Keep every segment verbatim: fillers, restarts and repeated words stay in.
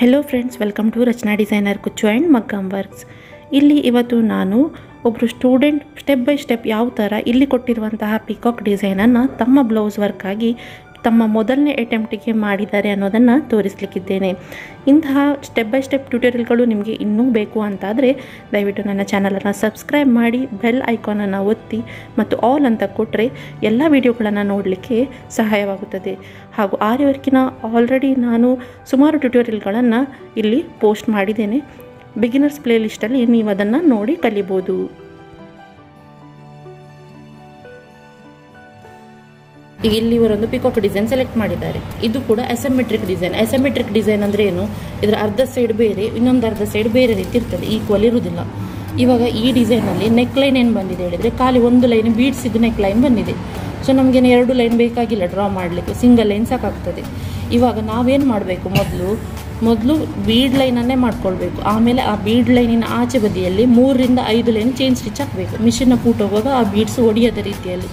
Hello friends, welcome to Rachna designer kucchu and Maggam works. ಇಲ್ಲಿ ಇವತ್ತು ನಾನು ಒಬ್ಬರು ಸ್ಟೂಡೆಂಟ್ ಸ್ಟೆಪ್ ಬೈ ಸ್ಟೆಪ್ ಯಾವ ತರ ಇಲ್ಲಿ ಕೊಟ್ಟಿರುವಂತಹ ಪಿಕಾಕ್ ಡಿಸೈನ್ ಅನ್ನು ತಮ್ಮ ಬ್ಲೌಸ್ ವರ್ಕ್ ಆಗಿ ತಮ್ಮ ಮೊದಲನೇ ಅಟೆಂಪ್ಟ್ ಗೆ ಮಾಡಿದ್ದಾರೆ ಅನ್ನೋದನ್ನ ತೋರಿಸಲಿಕ್ಕಿದ್ದೇನೆ. ಇಂತಹ ಸ್ಟೆಪ್ ಬೈ ಸ್ಟೆಪ್ ಟ್ಯುಟೋರಿಯಲ್ ಗಳು ನಿಮಗೆ ಇನ್ನೂ ಬೇಕು ಅಂತಾದ್ರೆ ದಯವಿಟ್ಟು ನನ್ನ ಚಾನೆಲ್ ಅನ್ನು ಸಬ್ಸ್ಕ್ರೈಬ್ ಮಾಡಿ ಬೆಲ್ ಐಕಾನ್ ಅನ್ನು ಒತ್ತಿ ಮತ್ತು ಆಲ್ ಅಂತ ಕೊಟ್ಟರೆ ಎಲ್ಲ ವಿಡಿಯೋಗಳನ್ನು ನೋಡಲಿಕ್ಕೆ ಸಹಾಯವಾಗುತ್ತದೆ. ಹಾಗೂ ಆರಿ ವರ್ಕಿನ ಆಲ್ರೆಡಿ ನಾನು ಸುಮಾರು ಟ್ಯುಟೋರಿಯಲ್ ಗಳನ್ನು ಇಲ್ಲಿ ಪೋಸ್ಟ್ ಮಾಡಿದ್ದೇನೆ. ಬಿಗಿನರ್ಸ್ ಪ್ಲೇಲಿಸ್ಟ್ ಅಲ್ಲಿ ನೀವು ಅದನ್ನ ನೋಡಿ ಕಲಿಬಹುದು. ಇಲ್ಲಿ ಇವರೊಂದು ಪಿಕಾಕ್ ಡಿಸೈನ್ ಸೆಲೆಕ್ಟ್ ಮಾಡಿದ್ದಾರೆ. ಇದು ಕೂಡ ಅಸೆಮೆಟ್ರಿಕ್ ಡಿಸೈನ್. ಅಸೆಮೆಟ್ರಿಕ್ ಡಿಸೈನ್ ಅಂದ್ರೆ ಏನು, ಇದರ ಅರ್ಧ ಸೈಡ್ ಬೇರೆ ಇನ್ನೊಂದು ಅರ್ಧ ಸೈಡ್ ಬೇರೆ ರೀತಿ ಇರ್ತದೆ, ಈಕ್ವಲ್ ಇರುವುದಿಲ್ಲ. ಇವಾಗ ಈ ಡಿಸೈನ್ ಅಲ್ಲಿ ನೆಕ್ ಲೈನ್ ಏನು ಬಂದಿದೆ ಹೇಳಿದ್ರೆ, ಖಾಲಿ ಒಂದು ಲೈನ್ ಬೀಡ್ಸ್ ಇದು ನೆಕ್ ಲೈನ್ ಬಂದಿದೆ. ಸೊ ನಮಗೇನು ಎರಡು ಲೈನ್ ಬೇಕಾಗಿಲ್ಲ ಡ್ರಾ ಮಾಡಲಿಕ್ಕೆ, ಸಿಂಗಲ್ ಲೈನ್ ಸಾಕಾಗ್ತದೆ. ಇವಾಗ ನಾವೇನು ಮಾಡಬೇಕು, ಮೊದಲು ಮೊದಲು ಬೀಡ್ ಲೈನನ್ನೇ ಮಾಡ್ಕೊಳ್ಬೇಕು. ಆಮೇಲೆ ಆ ಬೀಡ್ ಲೈನಿನ ಆಚೆ ಬದಿಯಲ್ಲಿ ಮೂರರಿಂದ ಐದು ಲೈನ್ ಚೈನ್ ಸ್ಟಿಚ್ ಹಾಕಬೇಕು. ಮಿಷಿನ್ನ ಪೂಟ್ ಹೋಗುವಾಗ ಆ ಬೀಡ್ಸ್ ಒಡೆಯದ ರೀತಿಯಲ್ಲಿ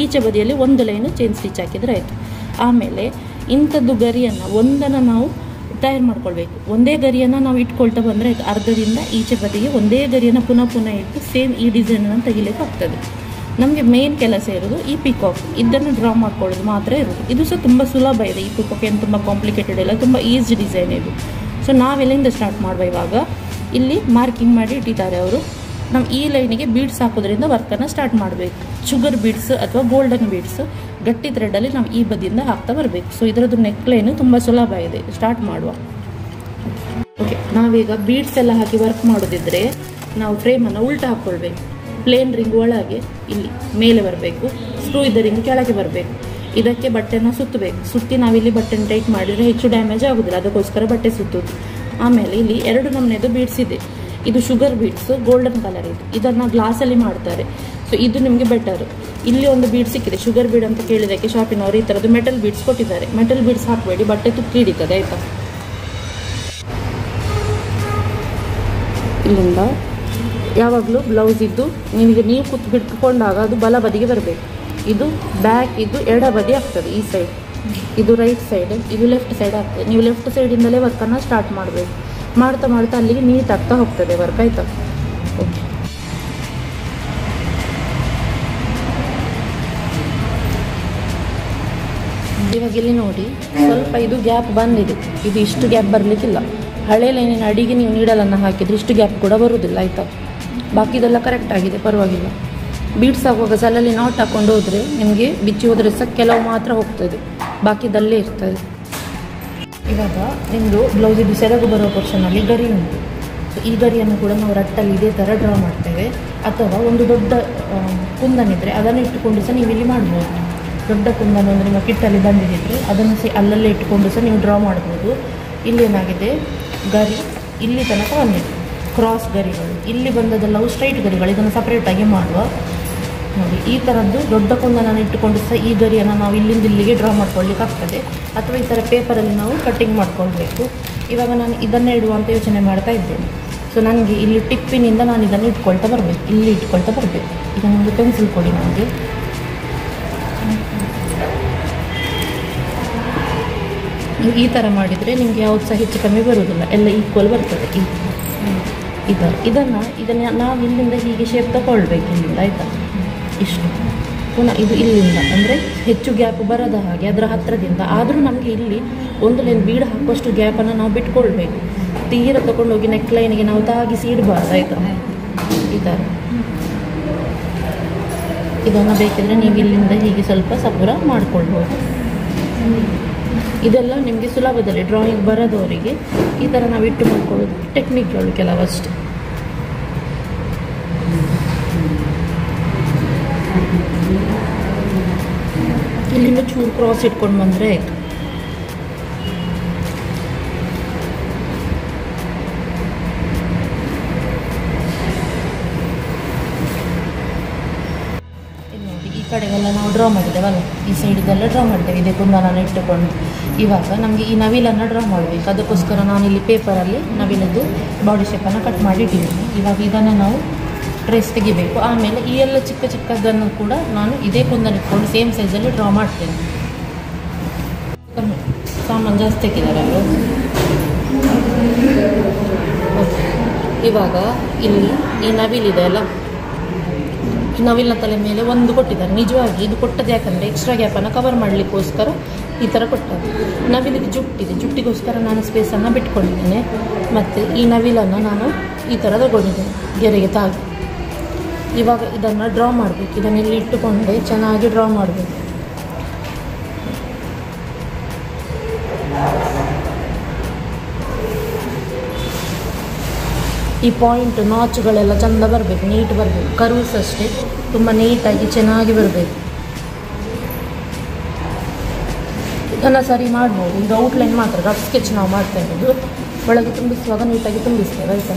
ಈಚೆ ಬದಿಯಲ್ಲಿ ಒಂದು ಲೈನು ಚೈನ್ ಸ್ಟಿಚ್ ಹಾಕಿದರೆ ಆಯಿತು. ಆಮೇಲೆ ಇಂಥದ್ದು ಗರಿಯನ್ನು ಒಂದನ್ನು ನಾವು ತಯಾರು ಮಾಡ್ಕೊಳ್ಬೇಕು. ಒಂದೇ ಗರಿಯನ್ನು ನಾವು ಇಟ್ಕೊಳ್ತಾ ಬಂದರೆ ಆಯಿತು. ಅರ್ಧದಿಂದ ಈಚೆ ಬದಿಗೆ ಒಂದೇ ಗರಿಯನ್ನು ಪುನಃ ಪುನಃ ಇಟ್ಟು ಸೇಮ್ ಈ ಡಿಸೈನನ್ನು ತೆಗಿಲಿಕ್ಕೆ ಆಗ್ತದೆ. ನಮಗೆ ಮೇನ್ ಕೆಲಸ ಇರೋದು ಈ ಪಿಕಾಕ್, ಇದನ್ನು ಡ್ರಾ ಮಾಡ್ಕೊಳ್ಳೋದು ಮಾತ್ರ ಇರೋದು. ಇದು ಸಹ ತುಂಬ ಸುಲಭ ಇದೆ, ಈ ಪಿಕಾಕ್ ಏನು ತುಂಬ ಕಾಂಪ್ಲಿಕೇಟೆಡ್ ಇಲ್ಲ, ತುಂಬ ಈಸಿ ಡಿಸೈನ್ ಇದು. ಸೊ ನಾವೆಲ್ಲಿಂದ ಸ್ಟಾರ್ಟ್ ಮಾಡುವ, ಇವಾಗ ಇಲ್ಲಿ ಮಾರ್ಕಿಂಗ್ ಮಾಡಿ ಇಟ್ಟಿದ್ದಾರೆ ಅವರು. ನಾವು ಈ ಲೈನಿಗೆ ಬೀಡ್ಸ್ ಹಾಕೋದ್ರಿಂದ ವರ್ಕನ್ನು ಸ್ಟಾರ್ಟ್ ಮಾಡಬೇಕು. ಶುಗರ್ ಬೀಡ್ಸ್ ಅಥವಾ ಗೋಲ್ಡನ್ ಬೀಡ್ಸ್ ಗಟ್ಟಿ ಥ್ರೆಡಲ್ಲಿ ನಾವು ಈ ಬದಿಯಿಂದ ಹಾಕ್ತಾ ಬರಬೇಕು. ಸೊ ಇದರದ್ದು ನೆಕ್ ಲೈನು ತುಂಬ ಸುಲಭ ಇದೆ ಸ್ಟಾರ್ಟ್ ಮಾಡುವ. ಓಕೆ, ನಾವೀಗ ಬೀಡ್ಸ್ ಎಲ್ಲ ಹಾಕಿ ವರ್ಕ್ ಮಾಡೋದಿದ್ರೆ ನಾವು ಫ್ರೇಮನ್ನು ಉಲ್ಟ ಹಾಕ್ಕೊಳ್ಬೇಕು. ಪ್ಲೇನ್ ರಿಂಗ್ ಒಳಗೆ ಇಲ್ಲಿ ಮೇಲೆ ಬರಬೇಕು, ಸ್ಕ್ರೂ ಇದ್ದ ರಿಂಗ್ ಕೆಳಗೆ ಬರಬೇಕು. ಇದಕ್ಕೆ ಬಟ್ಟೆನ ಸುತ್ತಬೇಕು, ಸುತ್ತಿ ನಾವಿಲ್ಲಿ ಬಟ್ಟೆನ ಟೈಟ್ ಮಾಡಿದರೆ ಹೆಚ್ಚು ಡ್ಯಾಮೇಜ್ ಆಗೋದಿಲ್ಲ, ಅದಕ್ಕೋಸ್ಕರ ಬಟ್ಟೆ ಸುತ್ತೋದು. ಆಮೇಲೆ ಇಲ್ಲಿ ಎರಡು ನಮೂನೆದು ಬೀಡ್ಸ್ ಇದೆ. ಇದು ಶುಗರ್ ಬೀಡ್ಸು, ಗೋಲ್ಡನ್ ಕಲರ್ ಇದು, ಇದನ್ನು ಗ್ಲಾಸಲ್ಲಿ ಮಾಡ್ತಾರೆ. ಸೊ ಇದು ನಿಮಗೆ ಬೆಟರು. ಇಲ್ಲಿ ಒಂದು ಬೀಡ್ ಸಿಕ್ಕಿದೆ ಶುಗರ್ ಬೀಡ್ ಅಂತ ಕೇಳಿದಕ್ಕೆ ಶಾಪಿನವರು ಈ ಥರದ್ದು ಮೆಟಲ್ ಬೀಡ್ಸ್ ಕೊಟ್ಟಿದ್ದಾರೆ. ಮೆಟಲ್ ಬೀಡ್ಸ್ ಹಾಕಬೇಡಿ, ಬಟ್ಟೆ ತುಕ್ಕಿ ಹಿಡಿತದೆ ಆಯಿತಾ. ಇಲ್ಲಿಂದ ಯಾವಾಗಲೂ ಬ್ಲೌಸ್ ಇದ್ದು ನಿಮಗೆ ನೀವು ಕುತ್ತು ಬಿಟ್ಕೊಂಡಾಗ ಅದು ಬಲ ಬದಿಗೆ ಬರಬೇಕು. ಇದು ಬ್ಯಾಕ್, ಇದು ಎಡ ಬದಿ ಆಗ್ತದೆ ಈ ಸೈಡ್, ಇದು ರೈಟ್ ಸೈಡ್, ಇದು ಲೆಫ್ಟ್ ಸೈಡ್ ಆಗ್ತದೆ. ನೀವು ಲೆಫ್ಟ್ ಸೈಡಿಂದಲೇ ವರ್ಕನ್ನು ಸ್ಟಾರ್ಟ್ ಮಾಡಬೇಕು. ಮಾಡ್ತಾ ಮಾಡ್ತಾ ಅಲ್ಲಿಗೆ ನೀಟ್ ಆಗ್ತಾ ಹೋಗ್ತದೆ ವರ್ಕ್, ಆಯಿತಾ. ಓಕೆ, ಇವಾಗ ಇಲ್ಲಿ ನೋಡಿ ಸ್ವಲ್ಪ ಇದು ಗ್ಯಾಪ್ ಬಂದಿದೆ, ಇದು ಇಷ್ಟು ಗ್ಯಾಪ್ ಬರಲಿಕ್ಕಿಲ್ಲ. ಹಳೆ ಲೈನಿನ ಅಡಿಗೆ ನೀವು ನೀಡಲನ್ನು ಹಾಕಿದರೆ ಇಷ್ಟು ಗ್ಯಾಪ್ ಕೂಡ ಬರುವುದಿಲ್ಲ, ಆಯಿತಾ. ಬಾಕಿ ಇದೆಲ್ಲ ಕರೆಕ್ಟ್ ಆಗಿದೆ, ಪರವಾಗಿಲ್ಲ. ಬೀಡ್ಸ್ ಹಾಕುವಾಗ ಸಲಲ್ಲಿ ನಾಟ್ ಹಾಕ್ಕೊಂಡು ಹೋದರೆ ನಿಮಗೆ ಬಿಚ್ಚಿ ಹೋದರೆ ಸಹ ಕೆಲವು ಮಾತ್ರ ಹೋಗ್ತದೆ, ಬಾಕಿದಲ್ಲೇ ಇರ್ತದೆ. ಇವಾಗ ನಿಮ್ಮದು ಬ್ಲೌಸಿದ್ದು ಸೆರಗು ಬರೋ ಪೋರ್ಷನಲ್ಲಿ ಗರಿ ಉಂಟು. ಸೊ ಈ ಗರಿಯನ್ನು ಕೂಡ ನಾವು ರಟ್ಟಲ್ಲಿ ಇದೇ ಥರ ಡ್ರಾ ಮಾಡ್ತೇವೆ, ಅಥವಾ ಒಂದು ದೊಡ್ಡ ಕುಂದನ್ ಇದ್ದರೆ ಅದನ್ನು ಇಟ್ಟುಕೊಂಡು ಸಹ ನೀವು ಇಲ್ಲಿ ಮಾಡ್ಬೋದು. ದೊಡ್ಡ ಕುಂದನ್ ಅಂದರೆ ನಿಮ್ಮ ಕಿಟ್ಟಲ್ಲಿ ಬಂದಿದ್ದರೆ ಅದನ್ನು ಸಹ ಅಲ್ಲಲ್ಲೇ ಇಟ್ಟುಕೊಂಡು ಸಹ ನೀವು ಡ್ರಾ ಮಾಡ್ಬೋದು. ಇಲ್ಲಿ ಏನಾಗಿದೆ, ಗರಿ ಇಲ್ಲಿ ತನಕ ಬಂದಿದೆ, ಕ್ರಾಸ್ ಗರಿಗಳು ಇಲ್ಲಿ ಬಂದದೆಲ್ಲವು ಸ್ಟ್ರೈಟ್ ಗರಿಗಳು. ಇದನ್ನು ಸಪ್ರೇಟಾಗಿ ಮಾಡುವ ನೋಡಿ. ಈ ಥರದ್ದು ದೊಡ್ಡ ಕುಂದನನ್ನು ಇಟ್ಟುಕೊಂಡು ಸಹ ಈ ಗರಿಯನ್ನು ನಾವು ಇಲ್ಲಿಂದ ಇಲ್ಲಿಗೆ ಡ್ರಾ ಮಾಡ್ಕೊಳ್ಳಿಕ್ಕೆ ಆಗ್ತದೆ, ಅಥವಾ ಈ ಥರ ಪೇಪರಲ್ಲಿ ನಾವು ಕಟ್ಟಿಂಗ್ ಮಾಡ್ಕೊಳ್ಬೇಕು. ಇವಾಗ ನಾನು ಇದನ್ನೇ ಇಡುವಂಥ ಯೋಚನೆ ಮಾಡ್ತಾ ಇದ್ದೇನೆ. ಸೊ ನನಗೆ ಇಲ್ಲಿ ಟಿಪ್ಪಿನಿಂದ ನಾನು ಇದನ್ನು ಇಟ್ಕೊಳ್ತಾ ಬರಬೇಕು, ಇಲ್ಲಿ ಇಟ್ಕೊಳ್ತಾ ಬರಬೇಕು. ಈಗ ನನಗೆ ಪೆನ್ಸಿಲ್ ಕೊಡಿ ನನಗೆ. ನೀವು ಈ ಥರ ಮಾಡಿದರೆ ನಿಮಗೆ ಯಾವುದು ಸಹ ಹೆಚ್ಚು ಕಮ್ಮಿ ಬರುವುದಿಲ್ಲ, ಎಲ್ಲ ಈಕ್ವಲ್ ಬರ್ತದೆ. ಈ ಇದನ್ನು ಇದನ್ನು ಇದನ್ನು ನಾವು ಇಲ್ಲಿಂದ ಹೀಗೆ ಶೇಪ್ ತಗೊಳ್ಬೇಕು ಇಲ್ಲಿಂದ, ಆಯಿತಾ. ಇಷ್ಟು ಪುನಃ ಇದು ಇಲ್ಲಿಂದ ಅಂದರೆ ಹೆಚ್ಚು ಗ್ಯಾಪ್ ಬರದ ಹಾಗೆ ಅದರ ಹತ್ತಿರದಿಂದ. ಆದರೂ ನಮಗೆ ಇಲ್ಲಿ ಒಂದು ಲೈನ್ ಬೀಡ್ ಹಾಕುವಷ್ಟು ಗ್ಯಾಪನ್ನು ನಾವು ಬಿಟ್ಕೊಳ್ಬೇಕು. ತೀರ ತೊಗೊಂಡೋಗಿ ನೆಕ್ ಲೈನಿಗೆ ನಾವು ತಾಗಿಸಿ ಇಡಬಾರ್ದು, ಆಯಿತಾ. ಈ ಥರ ಇದನ್ನು ಬೇಕಿದ್ರೆ ನೀವು ಇಲ್ಲಿಂದ ಹೀಗೆ ಸ್ವಲ್ಪ ಸಪೂರ ಮಾಡಿಕೊಳ್ಬೋದು. ಇದೆಲ್ಲ ನಿಮಗೆ ಸುಲಭದಲ್ಲಿ ಡ್ರಾಯಿಂಗ್ ಬರೋದವರಿಗೆ ಈ ಥರ ನಾವು ಇಟ್ಟು ಮಾಡ್ಕೊಳ್ಳೋದು ಟೆಕ್ನಿಕ್ಗಳು ಕೆಲವಷ್ಟು. ಇಲ್ಲಿಂದ ಚೂರು ಕ್ರಾಸ್ ಇಟ್ಕೊಂಡು ಬಂದರೆ ಆಯಿತು. ನೋಡಿ, ಈ ಕಡೆಗೆಲ್ಲ ನಾವು ಡ್ರಾ ಮಾಡಿದ್ದೇವಲ್ಲ, ಈ ಸೈಡಿಗೆಲ್ಲ ಡ್ರಾ ಮಾಡ್ತೇವೆ ಇದೇ ಕುಂದಾನ ಇಟ್ಟುಕೊಂಡು. ಇವಾಗ ನಮಗೆ ಈ ನವಿಲನ್ನು ಡ್ರಾ ಮಾಡಬೇಕು, ಅದಕ್ಕೋಸ್ಕರ ನಾನು ಇಲ್ಲಿ ಪೇಪರಲ್ಲಿ ನವಿಲದ್ದು ಬಾಡಿ ಶೇಪನ್ನು ಕಟ್ ಮಾಡಿ ಇಟ್ಟಿದ್ದೀನಿ. ಇವಾಗ ಇದನ್ನು ನಾವು ಡ್ರೆಸ್ ತೆಗಿಬೇಕು. ಆಮೇಲೆ ಈ ಎಲ್ಲ ಚಿಕ್ಕ ಚಿಕ್ಕದನ್ನು ಕೂಡ ನಾನು ಇದೇ ಕುಂದನ್ನು ಇಟ್ಕೊಂಡು ಸೇಮ್ ಸೈಜಲ್ಲಿ ಡ್ರಾ ಮಾಡ್ತೇನೆ. ಸಾಮಾನು ಜಾಸ್ತಿ ತೆಗಿದಾರೆ ಅವರು. ಇವಾಗ ಇಲ್ಲಿ ಈ ನವಿಲಿದೆ ಅಲ್ಲ, ನವಿಲಿನ ತಲೆ ಮೇಲೆ ಒಂದು ಕೊಟ್ಟಿದ್ದಾರೆ. ನಿಜವಾಗಿ ಇದು ಕೊಟ್ಟದ್ದು ಯಾಕಂದರೆ ಎಕ್ಸ್ಟ್ರಾ ಗ್ಯಾಪನ್ನು ಕವರ್ ಮಾಡಲಿಕ್ಕೋಸ್ಕರ ಈ ಥರ ಕೊಟ್ಟದ್ದು. ನವಿಲಿಗೆ ಜುಟ್ಟಿದೆ, ಜುಟ್ಟಿಗೋಸ್ಕರ ನಾನು ಸ್ಪೇಸನ್ನು ಬಿಟ್ಕೊಂಡಿದ್ದೇನೆ. ಮತ್ತು ಈ ನವಿಲನ್ನು ನಾನು ಈ ಥರ ತಗೊಂಡಿದ್ದೇನೆ ಗೆರೆಗೆ ತಾಗಿ. ಇವಾಗ ಇದನ್ನು ಡ್ರಾ ಮಾಡಬೇಕು. ಇದನ್ನು ಇಲ್ಲಿ ಇಟ್ಟುಕೊಂಡೆ ಚೆನ್ನಾಗಿ ಡ್ರಾ ಮಾಡಬೇಕು. ಈ ಪಾಯಿಂಟ್ ನಾಚುಗಳೆಲ್ಲ ಚೆಂದ ಬರಬೇಕು, ನೀಟ್ ಬರಬೇಕು. ಕರ್ವ್ಸ್ ಅಷ್ಟೇ ತುಂಬ ನೀಟಾಗಿ ಚೆನ್ನಾಗಿ ಬರಬೇಕು. ಇದನ್ನು ಸರಿ ಮಾಡ್ಬೋದು. ಇದು ಔಟ್ಲೈನ್ ಮಾತ್ರ ರಫ್ ಸ್ಕೆಚ್ ನಾವು ಮಾಡ್ತಾ ಇರೋದು. ಒಳಗೆ ತುಂಬಿಸುವಾಗ ನೀಟಾಗಿ ತುಂಬಿಸ್ತೇವೆ ಆಯಿತಾ.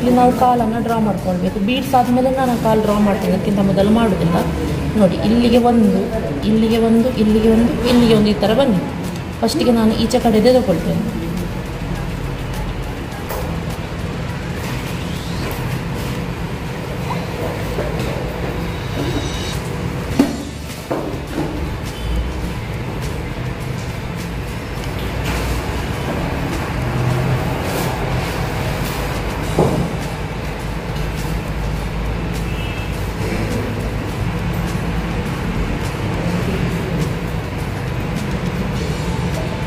ಇಲ್ಲಿ ನಾವು ಕಾಲನ್ನು ಡ್ರಾ ಮಾಡ್ಕೊಳ್ಬೇಕು. ಬೀಡ್ಸ್ ಆದಮೇಲೆ ನಾನು ಕಾಲು ಡ್ರಾ ಮಾಡ್ತೀನಿ, ಅದಕ್ಕಿಂತ ಮೊದಲು ಮಾಡೋದಿಲ್ಲ. ನೋಡಿ, ಇಲ್ಲಿಗೆ ಒಂದು, ಇಲ್ಲಿಗೆ ಒಂದು, ಇಲ್ಲಿಗೆ ಒಂದು, ಇಲ್ಲಿಗೆ ಒಂದು, ಈ ಥರ ಬನ್ನಿ. ಫಸ್ಟಿಗೆ ನಾನು ಈಚೆ ಕಡೆದೇ ತಗೊಳ್ತೇನೆ.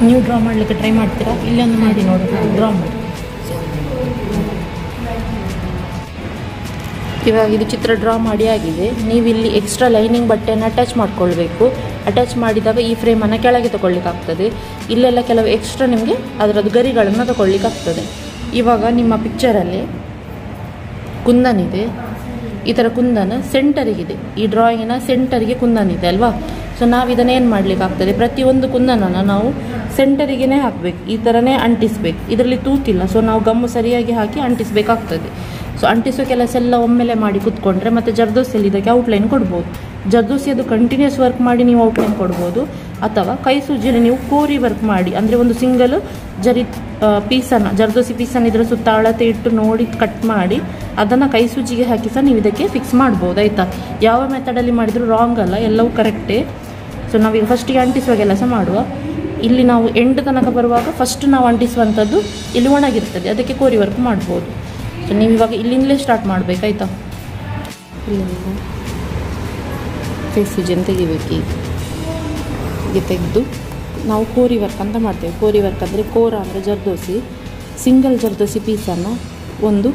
ನೀವು ಡ್ರಾ ಮಾಡಲಿಕ್ಕೆ ಟ್ರೈ ಮಾಡ್ತೀರಾ? ಇಲ್ಲೊಂದು ಮಾಡಿ ನೋಡಿ, ಡ್ರಾ ಮಾಡಿ. ಇವಾಗ ಇದು ಚಿತ್ರ ಡ್ರಾ ಮಾಡಿ ಆಗಿದೆ. ನೀವು ಇಲ್ಲಿ ಎಕ್ಸ್ಟ್ರಾ ಲೈನಿಂಗ್ ಬಟ್ಟೆಯನ್ನು ಅಟ್ಯಾಚ್ ಮಾಡಿಕೊಳ್ಬೇಕು. ಅಟ್ಯಾಚ್ ಮಾಡಿದಾಗ ಈ ಫ್ರೇಮನ್ನು ಕೆಳಗೆ ತೊಗೊಳ್ಲಿಕ್ಕಾಗ್ತದೆ. ಇಲ್ಲೆಲ್ಲ ಕೆಲವು ಎಕ್ಸ್ಟ್ರಾ ನಿಮಗೆ ಅದರದ್ದು ಗರಿಗಳನ್ನು ತೊಗೊಳ್ಲಿಕ್ಕಾಗ್ತದೆ. ಇವಾಗ ನಿಮ್ಮ ಪಿಕ್ಚರಲ್ಲಿ ಕುಂದನ್ ಇದೆ, ಈ ಥರ ಕುಂದನ್ ಸೆಂಟರಿಗಿದೆ. ಈ ಡ್ರಾಯಿಂಗಿನ ಸೆಂಟರಿಗೆ ಕುಂದನ್ ಇದೆ ಅಲ್ವಾ. ಸೊ ನಾವು ಇದನ್ನೇನು ಮಾಡಲಿಕ್ಕಾಗ್ತದೆ, ಪ್ರತಿಯೊಂದು ಕುಂದನನ್ನು ನಾವು ಸೆಂಟರಿಗೇ ಹಾಕಬೇಕು, ಈ ಥರನೇ ಅಂಟಿಸಬೇಕು. ಇದರಲ್ಲಿ ತೂತಿಲ್ಲ, ಸೊ ನಾವು ಗಮ್ಮು ಸರಿಯಾಗಿ ಹಾಕಿ ಅಂಟಿಸಬೇಕಾಗ್ತದೆ. ಸೊ ಅಂಟಿಸೋ ಕೆಲಸ ಎಲ್ಲ ಒಮ್ಮೆಲೆ ಮಾಡಿ ಕೂತ್ಕೊಂಡ್ರೆ ಮತ್ತು ಜರ್ದೋಸಿಯಲ್ಲಿ ಇದಕ್ಕೆ ಔಟ್ಲೈನ್ ಕೊಡ್ಬೋದು. ಜರ್ದೋಸಿ ಅದು ಕಂಟಿನ್ಯೂಸ್ ವರ್ಕ್ ಮಾಡಿ ನೀವು ಔಟ್ಲೈನ್ ಕೊಡ್ಬೋದು, ಅಥವಾ ಕೈ ಸೂಜಿಯಲ್ಲಿ ನೀವು ಕೋರಿ ವರ್ಕ್ ಮಾಡಿ, ಅಂದರೆ ಒಂದು ಸಿಂಗಲ್ ಜರಿ ಪೀಸನ್ನು, ಜರ್ದೋಸಿ ಪೀಸನ್ನು ಇದರ ಸುತ್ತ ಅಳತೆ ಇಟ್ಟು ನೋಡಿ ಕಟ್ ಮಾಡಿ ಅದನ್ನು ಕೈ ಸೂಜಿಗೆ ಹಾಕಿ ಸಹ ನೀವು ಇದಕ್ಕೆ ಫಿಕ್ಸ್ ಮಾಡ್ಬೋದು ಆಯಿತಾ. ಯಾವ ಮೆಥಡಲ್ಲಿ ಮಾಡಿದರೂ ರಾಂಗ್ ಅಲ್ಲ, ಎಲ್ಲವೂ ಕರೆಕ್ಟೇ. ಸೊ ನಾವೀಗ ಫಸ್ಟಿಗೆ ಅಂಟಿಸುವ ಕೆಲಸ ಮಾಡುವ. ಇಲ್ಲಿ ನಾವು ಎಂಟು ತನಕ ಬರುವಾಗ ಫಸ್ಟ್ ನಾವು ಅಂಟಿಸುವಂಥದ್ದು ಇಲ್ಲಿ ಒಣಗಿರ್ತದೆ, ಅದಕ್ಕೆ ಕೋರಿ ವರ್ಕ್ ಮಾಡ್ಬೋದು. ಸೊ ನೀವು ಇವಾಗ ಇಲ್ಲಿಂದಲೇ ಸ್ಟಾರ್ಟ್ ಮಾಡಬೇಕಾಯ್ತಾ. ಕೈ ಸೂಜಿಯನ್ನು ತೆಗಿಬೇಕು. ಹೀಗೆ ತೆಗೆದು ನಾವು ಕೋರಿ ವರ್ಕ್ ಅಂತ ಮಾಡ್ತೇವೆ. ಕೋರಿ ವರ್ಕ್ ಅಂದರೆ ಕೋರ ಅಂದರೆ ಜರ್ದೋಸಿ, ಸಿಂಗಲ್ ಜರ್ದೋಸಿ ಪೀಸನ್ನು ಒಂದು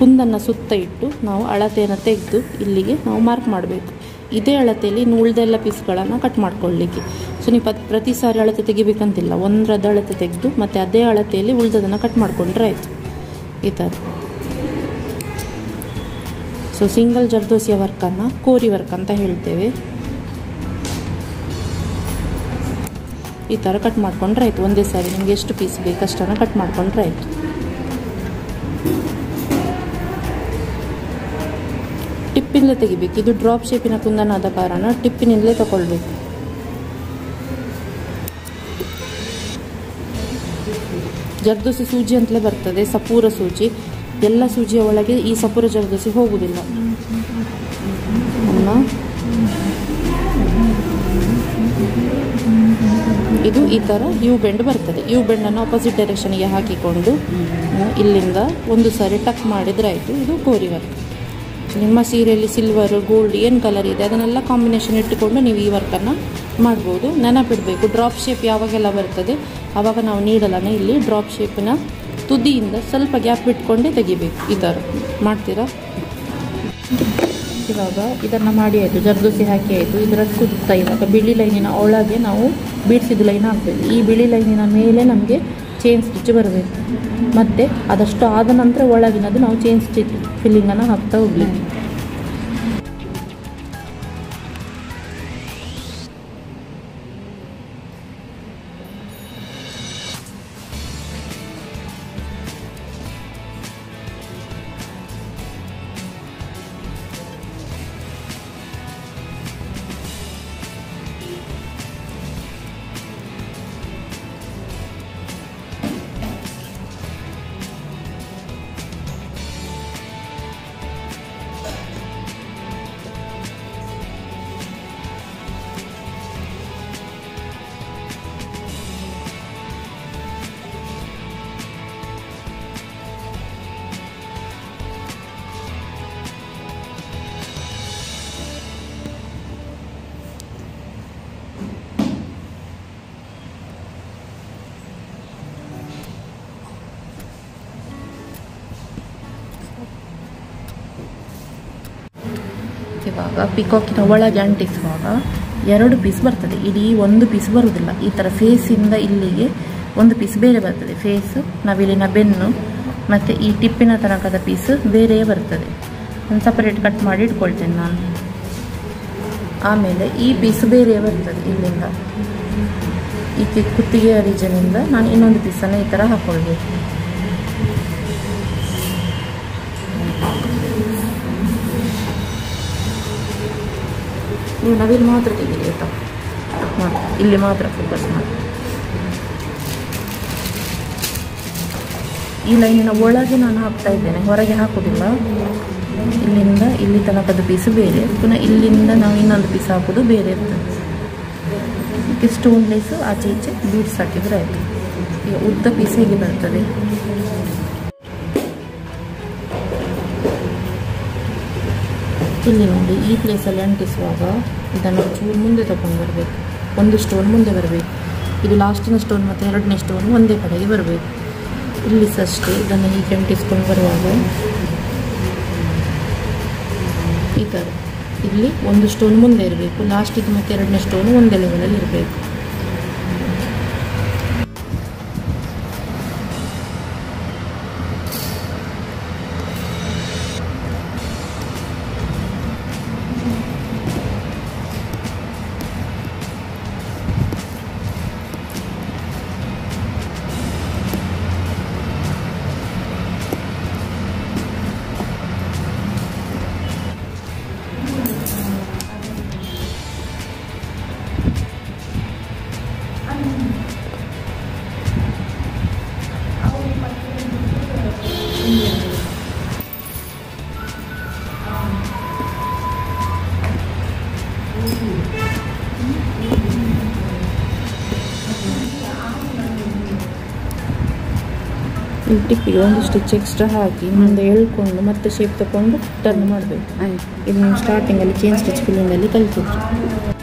ಕುಂದನ್ನು ಸುತ್ತ ಇಟ್ಟು ನಾವು ಅಳತೆಯನ್ನು ತೆಗೆದು ಇಲ್ಲಿಗೆ ನಾವು ಮಾರ್ಕ್ ಮಾಡಬೇಕು. ಇದೇ ಅಳತೆಯಲ್ಲಿ ಇನ್ನು ಉಳಿದೆಲ್ಲ ಪೀಸ್ಗಳನ್ನು ಕಟ್ ಮಾಡ್ಕೊಳ್ಳಿಕ್ಕೆ. ಸೊ ನೀವು ಪತ್ ಪ್ರತಿ ಸಾರಿ ಅಳತೆ ತೆಗಿಬೇಕಂತಿಲ್ಲ, ಒಂದರದ ಅಳತೆ ತೆಗೆದು ಮತ್ತು ಅದೇ ಅಳತೆಯಲ್ಲಿ ಉಳಿದದನ್ನು ಕಟ್ ಮಾಡಿಕೊಂಡ್ರೆ ಆಯಿತು ಈ ಥರ. ಸೊ ಸಿಂಗಲ್ ಜರ್ದೋಸಿಯ ವರ್ಕನ್ನು ಕೋರಿ ವರ್ಕ್ ಅಂತ ಹೇಳ್ತೇವೆ. ಈ ಥರ ಕಟ್ ಮಾಡಿಕೊಂಡ್ರೆ ಆಯಿತು. ಒಂದೇ ಸಾರಿ ನಿಮಗೆ ಎಷ್ಟು ಪೀಸ್ ಬೇಕಷ್ಟನ್ನು ಕಟ್ ಮಾಡಿಕೊಂಡ್ರೆ ಆಯಿತು. ಟಿಪ್ಪಿನಲ್ಲೇ ತೆಗಿಬೇಕು. ಇದು ಡ್ರಾಪ್ ಶೇಪಿನ ಕುಂದನಾದ ಕಾರಣ ಟಿಪ್ಪಿನಿಂದಲೇ ತಗೊಳ್ಬೇಕು. ಜರ್ದೋಸಿ ಸೂಜಿ ಅಂತಲೇ ಬರ್ತದೆ, ಸಪೂರ ಸೂಜಿ. ಎಲ್ಲ ಸೂಜಿಯ ಒಳಗೆ ಈ ಸಪೂರ ಜರ್ದೋಸಿ ಹೋಗುವುದಿಲ್ಲ. ಇದು ಈ ಥರ ಯು ಬೆಂಡ್ ಬರ್ತದೆ. ಯು ಬೆಂಡನ್ನು ಆಪೋಸಿಟ್ ಡೈರೆಕ್ಷನ್ಗೆ ಹಾಕಿಕೊಂಡು ಇಲ್ಲಿಂದ ಒಂದು ಸಾರಿ ಟಕ್ ಮಾಡಿದರೆ ಆಯಿತು. ಇದು ಕೋರಿ ವರ್ಕ್. ನಿಮ್ಮ ಸೀರೆಯಲ್ಲಿ ಸಿಲ್ವರು, ಗೋಲ್ಡ್ ಏನು ಕಲರ್ ಇದೆ ಅದನ್ನೆಲ್ಲ ಕಾಂಬಿನೇಷನ್ ಇಟ್ಟುಕೊಂಡು ನೀವು ಈ ವರ್ಕನ್ನು ಮಾಡ್ಬೋದು. ನೆನಪಿಡಬೇಕು, ಡ್ರಾಪ್ ಶೇಪ್ ಯಾವಾಗೆಲ್ಲ ಬರ್ತದೆ ಆವಾಗ ನಾವು ನೀಡಲೇ ಇಲ್ಲಿ ಡ್ರಾಪ್ ಶೇಪಿನ ತುದಿಯಿಂದ ಸ್ವಲ್ಪ ಗ್ಯಾಪ್ ಬಿಟ್ಕೊಂಡೇ ತೆಗಿಬೇಕು. ಈ ಥರ ಮಾಡ್ತೀರಾ. ಇವಾಗ ಇದನ್ನು ಮಾಡಿ ಆಯಿತು, ಜರ್ದೋಸಿ ಹಾಕಿ ಆಯಿತು. ಇದರ ಸುತ್ತ ಇವಾಗ ಬಿಳಿ ಲೈನಿನ ಒಳಗೆ ನಾವು ಬೀಡ್ಸಿದ ಲೈನ್ ಹಾಕಬೇಕು. ಈ ಬಿಳಿ ಲೈನಿನ ಮೇಲೆ ನಮಗೆ ಚೈನ್ ಸ್ಟಿಚ್ ಬರಬೇಕು. ಮತ್ತು ಅದಷ್ಟು ಆದ ನಂತರ ಒಳಗಿನದು ನಾವು ಚೈನ್ ಸ್ಟಿಚ್ ಫಿಲ್ಲಿಂಗನ್ನು ಹಾಕ್ತಾ ಹೋಗ್ಲಿಕ್ಕೆ. ಹಾಕಿವಾಗ ಪಿಕಾಕಿನ ಒಳಗೆ ಅಂಟಿಸುವಾಗ ಎರಡು ಪೀಸ್ ಬರ್ತದೆ. ಇಡೀ ಒಂದು ಪೀಸ್ ಬರುವುದಿಲ್ಲ, ಈ ಥರ ಫೇಸಿಂದ ಇಲ್ಲಿಗೆ ಒಂದು ಪೀಸ್ ಬೇರೆ ಬರ್ತದೆ. ಫೇಸು, ನವಿಲಿನ ಬೆನ್ನು ಮತ್ತು ಈ ಟಿಪ್ಪಿನ ತನಕದ ಪೀಸು ಬೇರೆಯೇ ಬರ್ತದೆ. ನಾನು ಸಪರೇಟ್ ಕಟ್ ಮಾಡಿ ಇಟ್ಕೊಳ್ತೇನೆ ನಾನು. ಆಮೇಲೆ ಈ ಪೀಸ್ ಬೇರೆಯೇ ಬರ್ತದೆ. ಇಲ್ಲಿಂದ ಈ ಕುತ್ತಿಗೆಯ ರೀಜನಿಂದ ನಾನು ಇನ್ನೊಂದು ಪೀಸನ್ನು ಈ ಥರ ಹಾಕ್ಕೊಳ್ಬೇಕು. ನೀವು ನವಿಲು ಮಾತ್ರ ತೆಗೀರಿ ಆಯಿತಾ, ಇಲ್ಲಿ ಮಾತ್ರ ಫೋಕಸ್ ಮಾಡಿ. ಈ ಲೈನಿನ ಒಳಗೆ ನಾನು ಹಾಕ್ತಾ ಇದ್ದೇನೆ, ಹೊರಗೆ ಹಾಕೋದಿಲ್ಲ. ಇಲ್ಲಿಂದ ಇಲ್ಲಿ ತನಕದ ಪೀಸು ಬೇರೆ, ಪುನಃ ಇಲ್ಲಿಂದ ನಾವು ಇನ್ನೊಂದು ಪೀಸ್ ಹಾಕೋದು ಬೇರೆ ಇರ್ತದೆ. ಇದಕ್ಕೆ ಸ್ಟೋನ್ ಲೇಸು ಆಚೆ ಈಚೆ ಬೀಡ್ಸ್ ಹಾಕಿದ್ರೆ ಆಯಿತು. ಈಗ ಉದ್ದ ಪೀಸ್ ಹೇಗೆ ಬರ್ತದೆ, ಇಲ್ಲಿ ನೋಡಿ ಈ ಪ್ಲೇಸಲ್ಲಿ ಅಂಟಿಸುವಾಗ ಇದನ್ನು ಚೂರು ಮುಂದೆ ತಗೊಂಡು ಬರಬೇಕು. ಒಂದು ಸ್ಟೋನ್ ಮುಂದೆ ಬರಬೇಕು. ಇದು ಲಾಸ್ಟಿನ ಸ್ಟೋನ್ ಮತ್ತು ಎರಡನೇ ಸ್ಟೋನ್ ಒಂದೇ ಕಡೆಗೆ ಬರಬೇಕು. ಇಲ್ಲಿ ಸಹ ಅಷ್ಟೇ, ಇದನ್ನು ಹೀಗೆ ಅಂಟಿಸ್ಕೊಂಡು ಬರುವಾಗ ಈ ಥರ ಇಲ್ಲಿ ಒಂದು ಸ್ಟೋನ್ ಮುಂದೆ ಇರಬೇಕು, ಲಾಸ್ಟಿಗೆ ಮತ್ತು ಎರಡನೇ ಸ್ಟೋನ್ ಒಂದೇ ಲೆವೆಲಲ್ಲಿ ಇರಬೇಕು. ಟಿಪ್ಪಿಗೆ ಒಂದು ಸ್ಟಿಚ್ ಎಕ್ಸ್ಟ್ರಾ ಹಾಕಿ ಮುಂದೆ ಎಳ್ಕೊಂಡು ಮತ್ತೆ ಶೇಪ್ ತಗೊಂಡು ಟರ್ನ್ ಮಾಡಬೇಕು. ಆಯ್ತು, ಇದು ನೀವು ಸ್ಟಾರ್ಟಿಂಗಲ್ಲಿ ಚೇನ್ ಸ್ಟಿಚ್ ಫಿಲ್ಲಿಂಗಲ್ಲಿ ಕಲಿತಿದ್ರು.